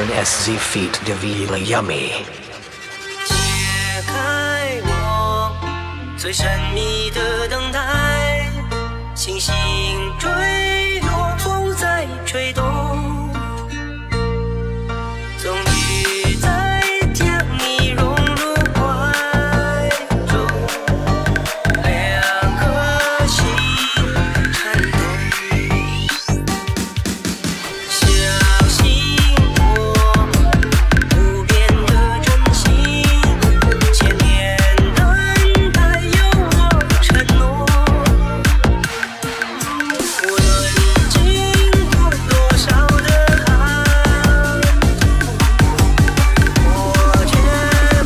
turn as they feed Devila Yummyz。 解开我最神秘的等待，星星坠落，风在吹动，终于在将你融入怀中，两颗心颤动，小心我无边的真心，千年等待有我承诺，无论经过多少的寒，我绝不放手。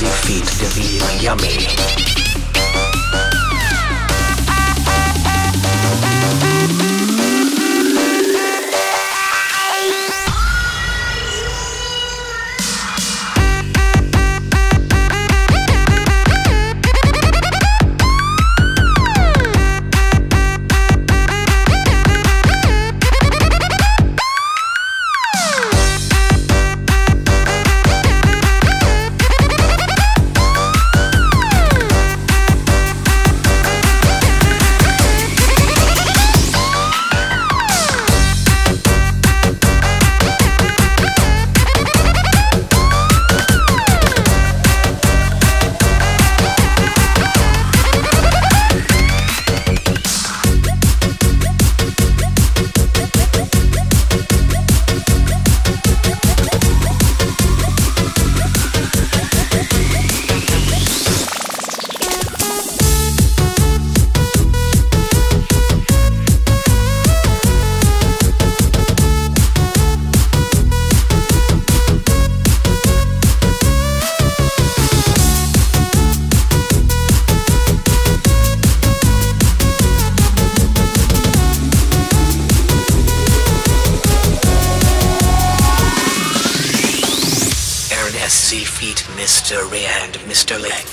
They feed Devila Yummyz. They feed Devila Yummyz. feet, Mr. Rear Hand, Mr. Leg.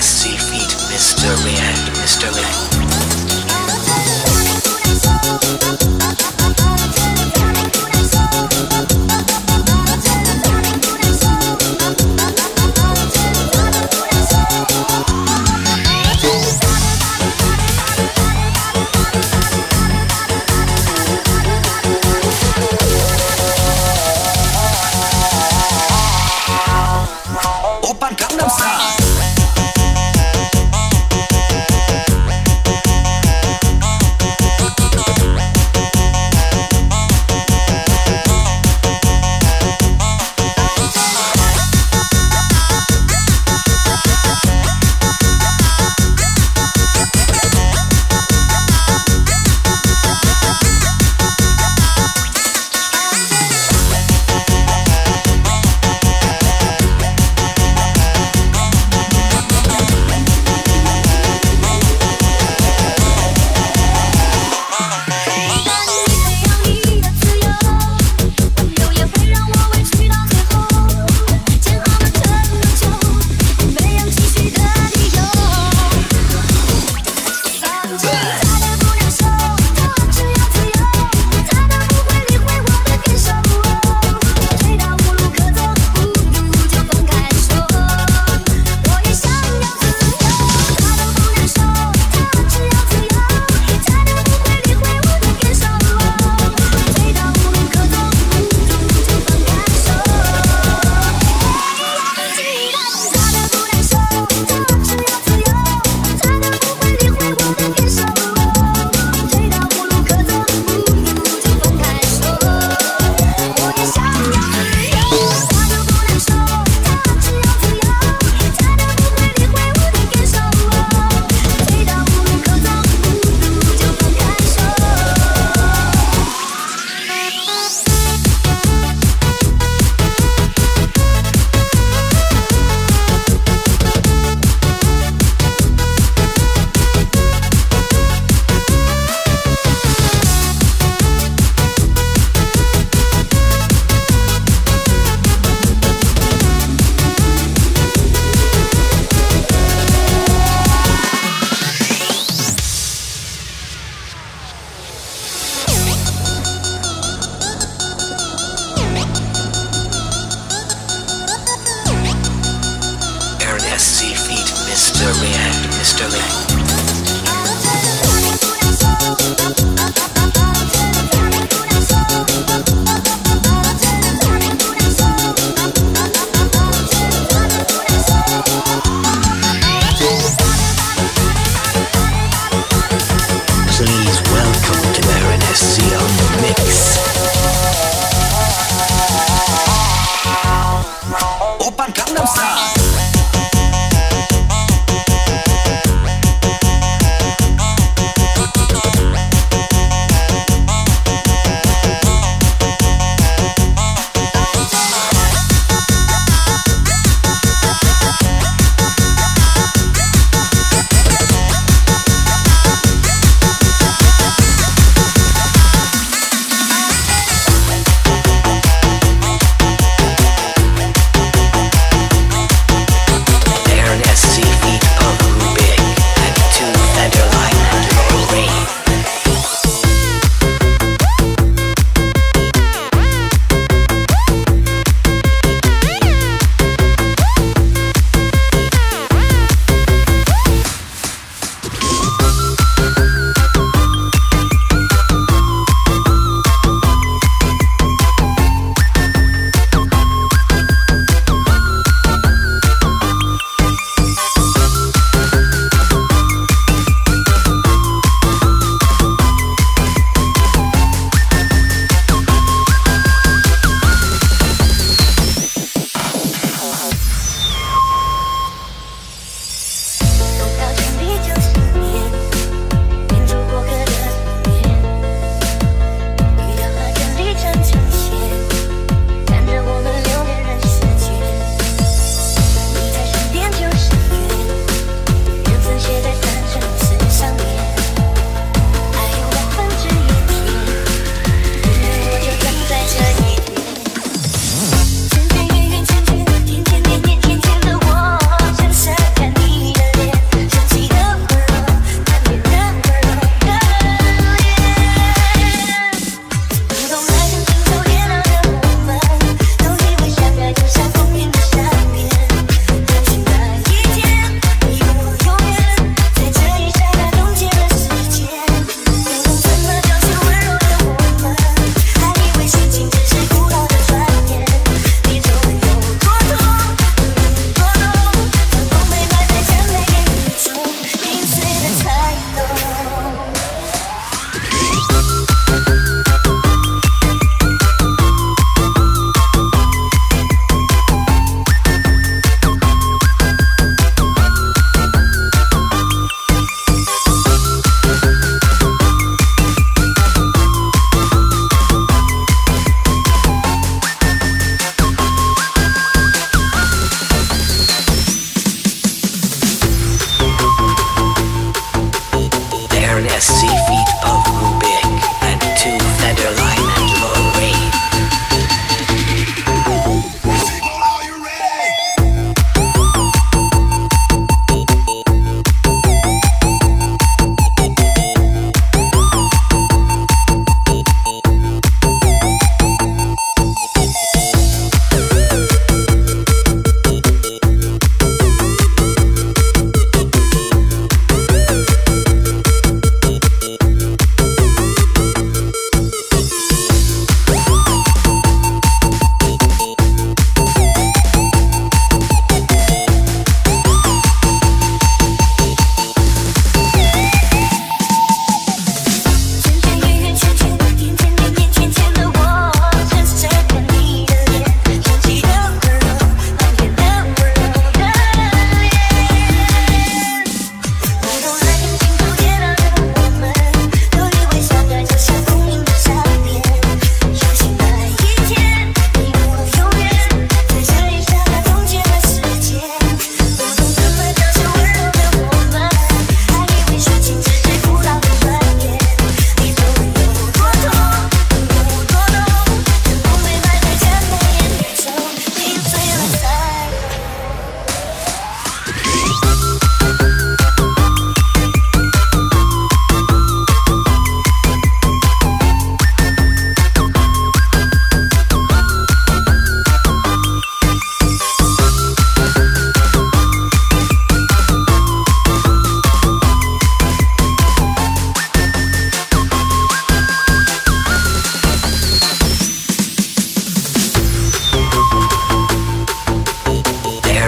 SC feet, Mr. Rear Hand, Mr. Leg. Open Gangnam Style.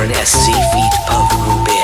an SC feet of Ruben.